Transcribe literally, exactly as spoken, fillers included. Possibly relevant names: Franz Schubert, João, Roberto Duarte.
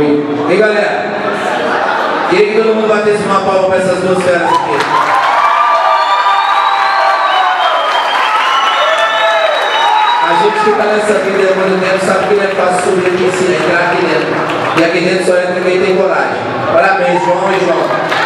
ruim. E galera, queria que todo mundo batesse uma palma para essas duas caras aqui. A gente que está nessa vida há muito tempo sabe que não é fácil subir aqui em cima, entrar aqui dentro. E aqui dentro só entra quem tem coragem. Parabéns, João e João.